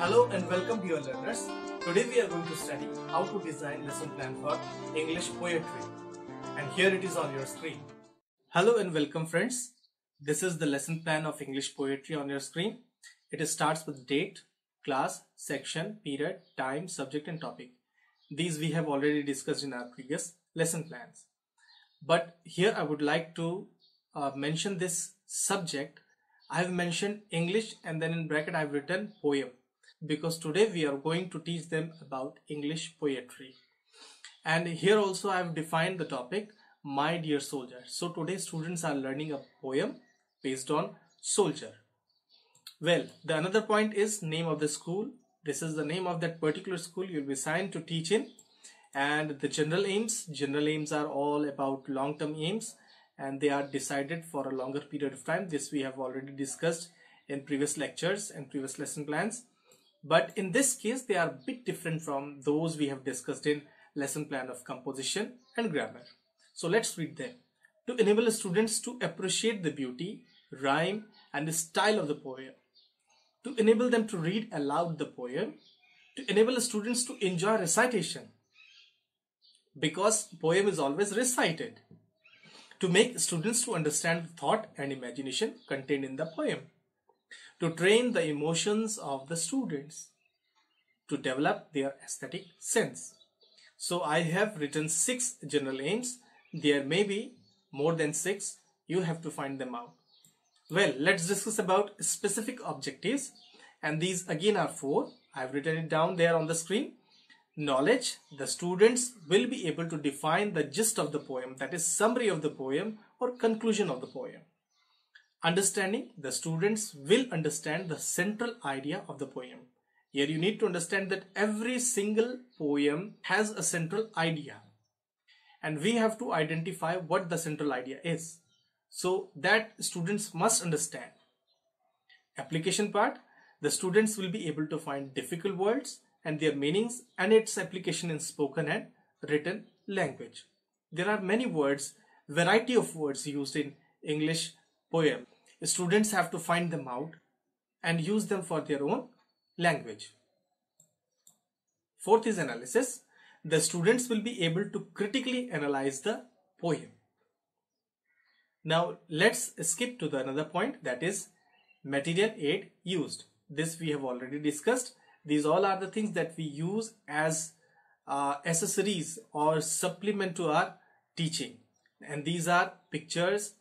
Hello and welcome dear learners. Today we are going to study how to design lesson plan for English poetry. And here it is on your screen. Hello and welcome friends. This is the lesson plan of English poetry on your screen. It starts with date, class, section, period, time, subject and topic. These we have already discussed in our previous lesson plans. But here I would like to mention this subject. I have mentioned English and then in bracket I have written poem, because today we are going to teach them about English poetry. And here also I have defined the topic, My Dear Soldier. So today students are learning a poem based on soldier. Well, the another point is name of the school. This is the name of that particular school you will be assigned to teach in. And the general aims. General aims are all about long-term aims, and they are decided for a longer period of time. This we have already discussed in previous lectures and previous lesson plans. But in this case, they are a bit different from those we have discussed in lesson plan of composition and grammar. So let's read them. To enable students to appreciate the beauty, rhyme, and the style of the poem. To enable them to read aloud the poem. To enable students to enjoy recitation, because poem is always recited. To make students to understand thought and imagination contained in the poem. To train the emotions of the students. To develop their aesthetic sense. So I have written 6 general aims. There may be more than 6. You have to find them out. Well, let's discuss about specific objectives. And these again are 4. I've written it down there on the screen. Knowledge, the students will be able to define the gist of the poem, that is summary of the poem or conclusion of the poem. Understanding, the students will understand the central idea of the poem. Here you need to understand that every single poem has a central idea, and we have to identify what the central idea is, so that students must understand. Application part, the students will be able to find difficult words and their meanings and its application in spoken and written language. There are many words, variety of words used in English poem. Students have to find them out and use them for their own language. Fourth is analysis. The students will be able to critically analyze the poem. Now let's skip to the another point, that is material aid used. This we have already discussed. These all are the things that we use as accessories or supplement to our teaching. And these are pictures,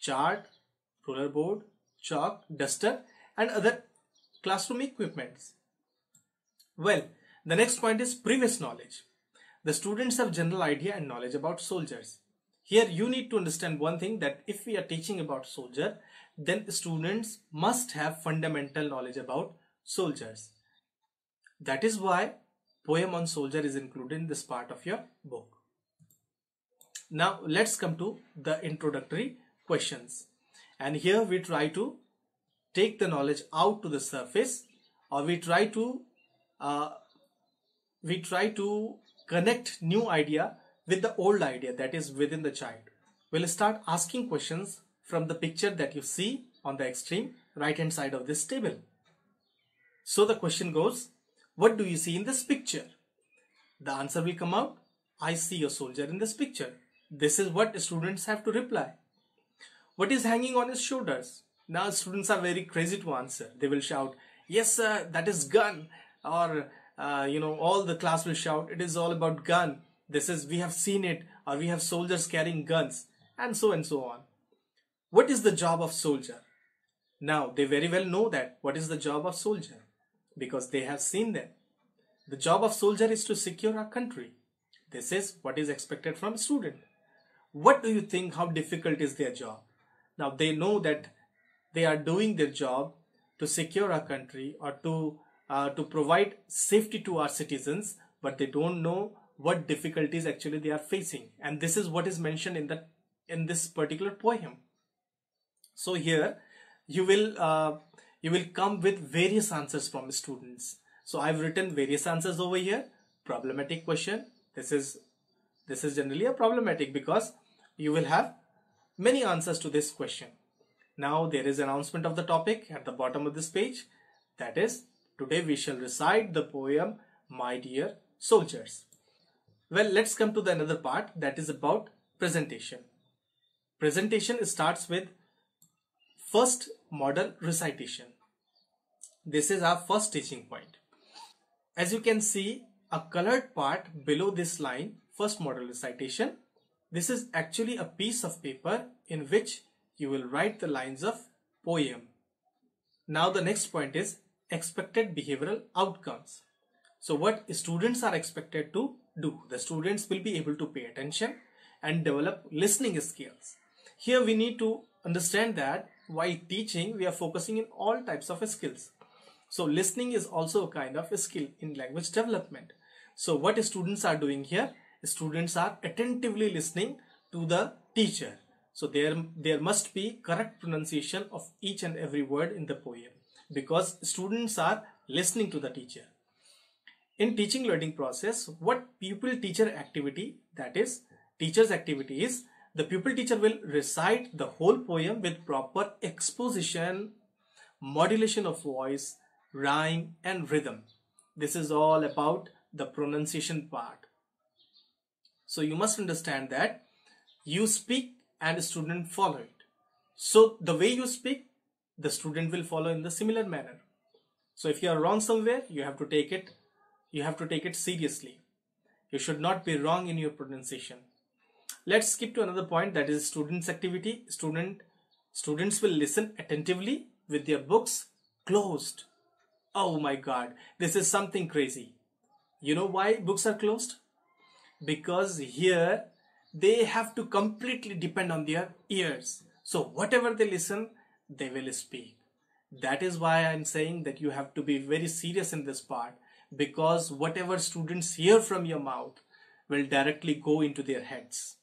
chart, ruler board, chalk, duster and other classroom equipments. Well, the next point is previous knowledge. The students have general idea and knowledge about soldiers. Here you need to understand one thing, that if we are teaching about soldier, then students must have fundamental knowledge about soldiers. That is why poem on soldier is included in this part of your book. Now let's come to the introductory questions. And here we try to take the knowledge out to the surface, or we try to connect new idea with the old idea that is within the child. We'll start asking questions from the picture that you see on the extreme right hand side of this table. So the question goes, what do you see in this picture? The answer will come out, I see a soldier in this picture. This is what students have to reply. What is hanging on his shoulders? Now students are very crazy to answer. They will shout, yes sir, that is gun. Or all the class will shout, it is all about gun. This is, we have seen it, or we have soldiers carrying guns, and so on. What is the job of soldier? Now they very well know that what is the job of soldier, because they have seen them. The job of soldier is to secure our country. This is what is expected from a student. What do you think, how difficult is their job? Now they know that they are doing their job to secure our country, or to provide safety to our citizens, but they don't know what difficulties actually they are facing. And this is what is mentioned in this particular poem. So here you will come with various answers from students. So I've written various answers over here. Problematic question. This is generally a problematic, because you will have many answers to this question. Now there is announcement of the topic at the bottom of this page, that is Today we shall recite the poem My Dear Soldiers. Well, let's come to the another part, that is about presentation. Presentation starts with first model recitation. This is our first teaching point. As you can see, a colored part below this line, first model recitation. This is actually a piece of paper in which you will write the lines of poem. Now the next point is expected behavioral outcomes. So what students are expected to do? The students will be able to pay attention and develop listening skills. Here we need to understand that while teaching, we are focusing in all types of skills. So listening is also a kind of a skill in language development. So what students are doing here? Students are attentively listening to the teacher. So there must be correct pronunciation of each and every word in the poem, because students are listening to the teacher. In teaching learning process, what pupil-teacher activity, that is teacher's activity, is the pupil-teacher will recite the whole poem with proper exposition, modulation of voice, rhyme and rhythm. This is all about the pronunciation part. So you must understand that you speak and the student follow it. So the way you speak, the student will follow in the similar manner. So if you are wrong somewhere, you have to take it seriously. You should not be wrong in your pronunciation. Let's skip to another point, that is students' activity. Students will listen attentively with their books closed. Oh my God, this is something crazy. You know why books are closed? Because here they have to completely depend on their ears. So whatever they listen, they will speak. That is why I'm saying that you have to be very serious in this part, because whatever students hear from your mouth will directly go into their heads.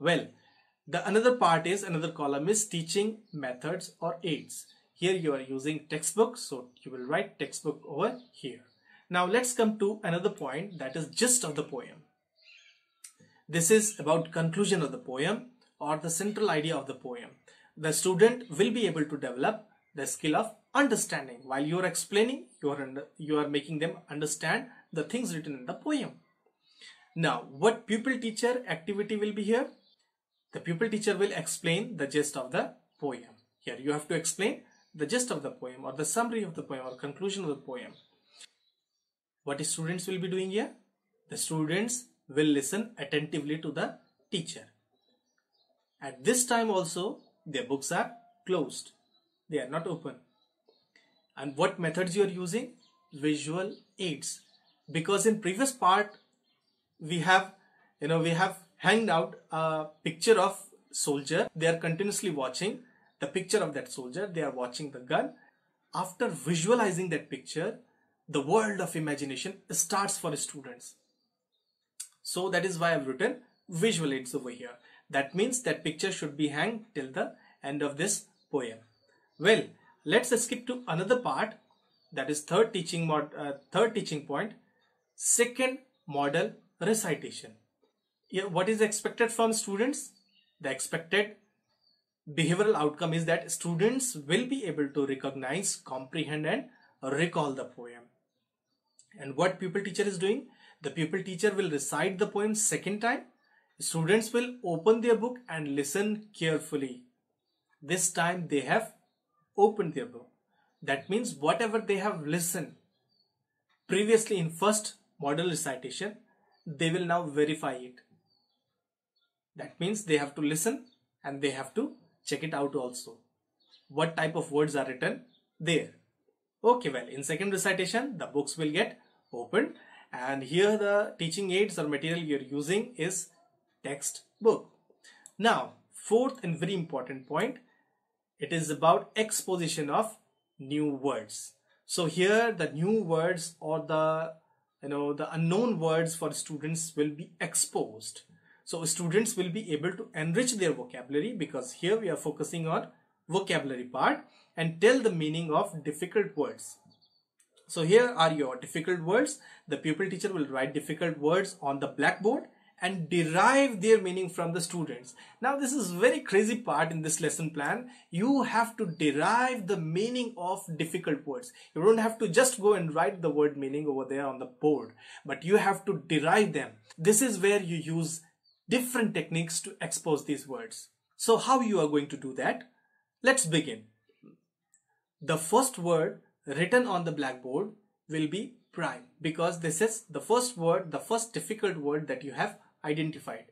Well, the another column is teaching methods or aids. Here you are using textbook, so you will write textbook over here. Now let's come to another point, that is gist of the poem. This is about conclusion of the poem or the central idea of the poem. The student will be able to develop the skill of understanding. While you are explaining, you are making them understand the things written in the poem. Now, what pupil-teacher activity will be here? The pupil-teacher will explain the gist of the poem. Here you have to explain the gist of the poem or the summary of the poem or conclusion of the poem. What students will be doing here? The students will listen attentively to the teacher. At this time also, their books are closed. They are not open. And what methods you are using? Visual aids. Because in previous part, we have hanged out a picture of soldier. They are continuously watching the picture of that soldier. They are watching the gun. After visualizing that picture, the world of imagination starts for students. So that is why I've written visual aids over here. That means that picture should be hanged till the end of this poem. Well, let's skip to another part, that is third teaching point, second model recitation. Here, what is expected from students? The expected behavioral outcome is that students will be able to recognize, comprehend and recall the poem. And what pupil-teacher is doing? The pupil-teacher will recite the poem second time. Students will open their book and listen carefully. This time they have opened their book. That means whatever they have listened previously in first model recitation, they will now verify it. That means they have to listen and they have to check it out also. What type of words are written there? Okay, well, in second recitation, the books will get opened. And here the teaching aids or material you are using is textbook. Now, fourth and very important point, it is about exposition of new words. So here the new words or the unknown words for students will be exposed. So students will be able to enrich their vocabulary, because here we are focusing on vocabulary part, and tell the meaning of difficult words. So here are your difficult words. The pupil teacher will write difficult words on the blackboard and derive their meaning from the students. Now this is very crazy part in this lesson plan. You have to derive the meaning of difficult words. You don't have to just go and write the word meaning over there on the board, but you have to derive them. This is where you use different techniques to expose these words. So how you are going to do that? Let's begin. The first word written on the blackboard will be prime, because this is the first word, the first difficult word that you have identified,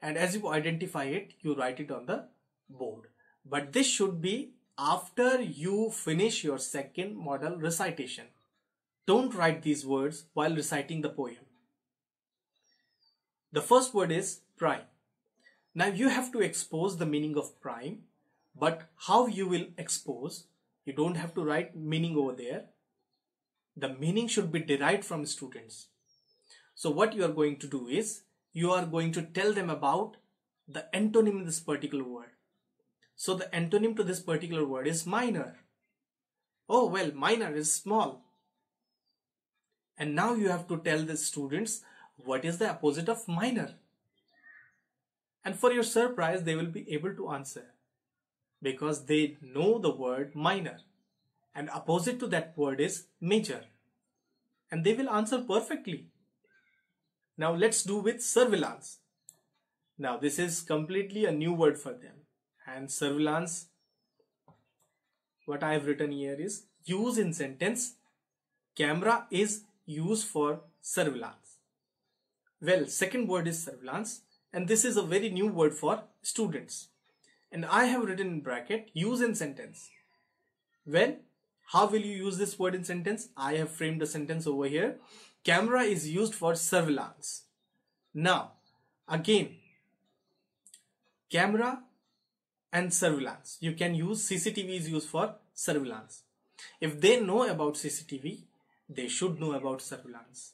and as you identify it, you write it on the board. But this should be after you finish your second model recitation. Don't write these words while reciting the poem. The first word is prime. Now you have to expose the meaning of prime, but how you will expose? You don't have to write meaning over there. The meaning should be derived from students. So what you are going to do is, you are going to tell them about the antonym in this particular word. So the antonym to this particular word is minor. Oh well, minor is small. And now you have to tell the students what is the opposite of minor. And for your surprise, they will be able to answer, because they know the word minor, and opposite to that word is major, and they will answer perfectly. Now let's do with surveillance. Now this is completely a new word for them, and surveillance, what I have written here is use in sentence. Camera is used for surveillance. Well, second word is surveillance, and this is a very new word for students. And I have written in bracket use in sentence. Well, how will you use this word in sentence? I have framed a sentence over here. Camera is used for surveillance. Now, again, camera and surveillance. You can use CCTV is used for surveillance. If they know about CCTV, they should know about surveillance.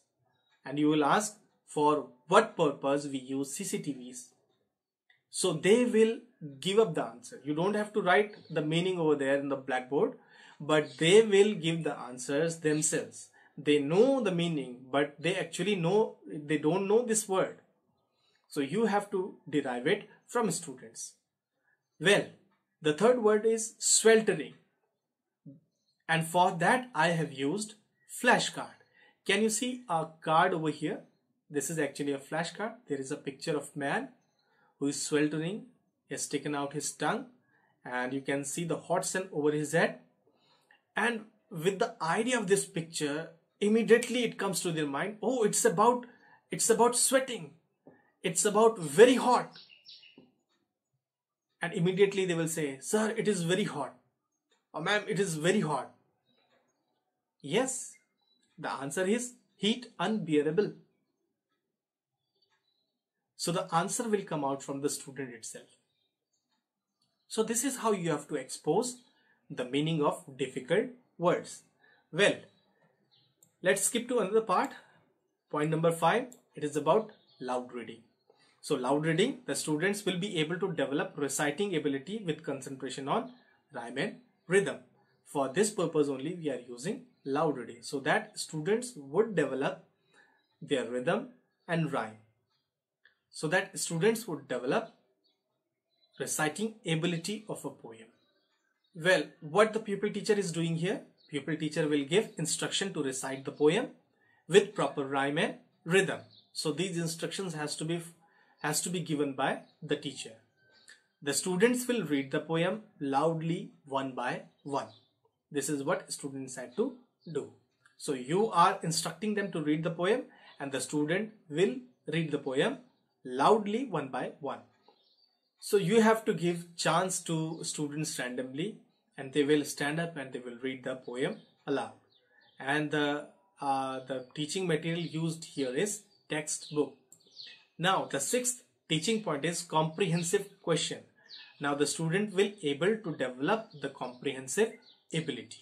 And you will ask for what purpose we use CCTVs. So they will give up the answer. You don't have to write the meaning over there in the blackboard, but they will give the answers themselves. They know the meaning, but they actually know, they don't know this word. So you have to derive it from students. Well, the third word is sweltering. And for that, I have used flashcard. Can you see a card over here? This is actually a flashcard. There is a picture of man who is sweltering. He has taken out his tongue, and you can see the hot sun over his head. And with the idea of this picture, immediately it comes to their mind, oh, it's about sweating, it's about very hot. And immediately they will say, sir, it is very hot, or ma'am, it is very hot. Yes, the answer is heat unbearable. So the answer will come out from the student itself. So this is how you have to expose the meaning of difficult words. Well, let's skip to another part. Point number 5, it is about loud reading. So loud reading, the students will be able to develop reciting ability with concentration on rhyme and rhythm. For this purpose only we are using loud reading, so that students would develop their rhythm and rhyme. So that students would develop reciting ability of a poem. Well, what the pupil teacher is doing here? Pupil teacher will give instruction to recite the poem with proper rhyme and rhythm. So these instructions has to be given by the teacher. The students will read the poem loudly one by one. This is what students had to do. So you are instructing them to read the poem, and the student will read the poem loudly one by one. So you have to give chance to students randomly, and they will stand up and they will read the poem aloud. And the teaching material used here is textbook. Now the 6th teaching point is comprehensive question. Now the student will able to develop the comprehensive ability.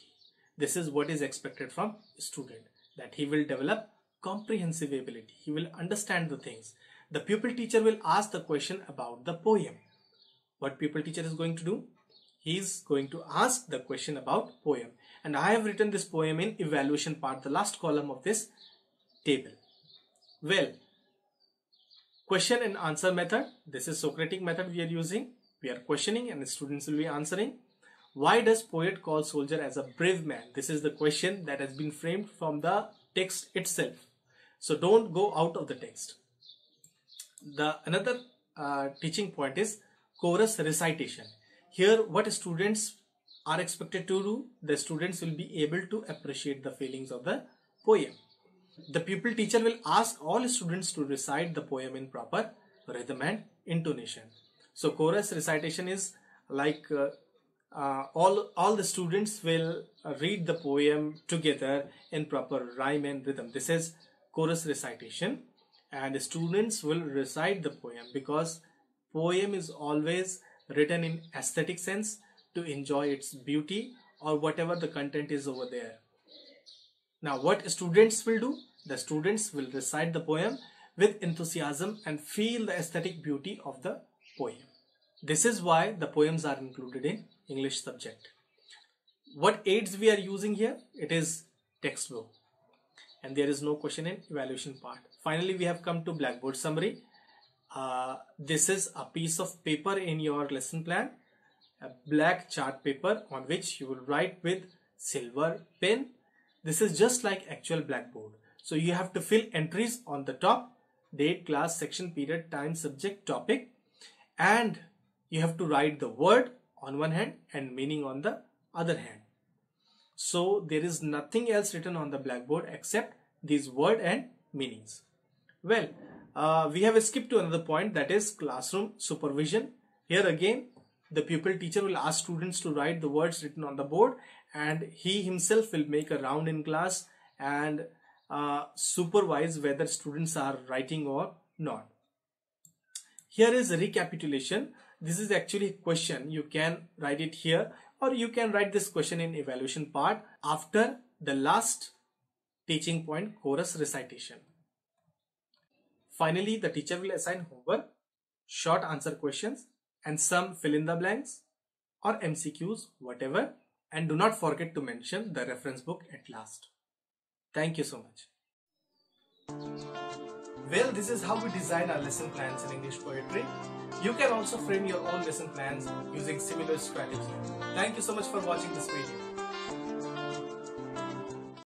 This is what is expected from student, that he will develop comprehensive ability. He will understand the things. The pupil teacher will ask the question about the poem. What pupil teacher is going to do? He is going to ask the question about poem. And I have written this poem in evaluation part, the last column of this table. Well, Question and answer method. This is Socratic method we are using. We are questioning and the students will be answering. Why does poet call soldier as a brave man? This is the question that has been framed from the text itself. So don't go out of the text. The another teaching point is chorus recitation. Here what students are expected to do, the students will be able to appreciate the feelings of the poem. The pupil teacher will ask all students to recite the poem in proper rhythm and intonation. So chorus recitation is like all the students will read the poem together in proper rhyme and rhythm. This is chorus recitation, and the students will recite the poem because poem is always written in aesthetic sense to enjoy its beauty or whatever the content is over there. Now what students will do? The students will recite the poem with enthusiasm and feel the aesthetic beauty of the poem. This is why the poems are included in English subject. What aids we are using here? It is textbook. And there is no question and evaluation part. Finally, we have come to Blackboard summary. This is a piece of paper in your lesson plan. A black chart paper on which you will write with silver pen. This is just like actual blackboard. So you have to fill entries on the top: date, class, section, period, time, subject, topic, and you have to write the word on one hand and meaning on the other hand. So there is nothing else written on the blackboard except these word and meanings. Well, we have skipped to another point, that is classroom supervision. Here again, the pupil teacher will ask students to write the words written on the board, and he himself will make a round in class and supervise whether students are writing or not. Here is a recapitulation. This is actually a question. You can write it here or you can write this question in evaluation part after the last teaching point, chorus recitation. Finally, the teacher will assign homework, short answer questions, and some fill in the blanks or MCQs, whatever. And do not forget to mention the reference book at last. Thank you so much. Well, this is how we design our lesson plans in English poetry. You can also frame your own lesson plans using similar strategy. Thank you so much for watching this video.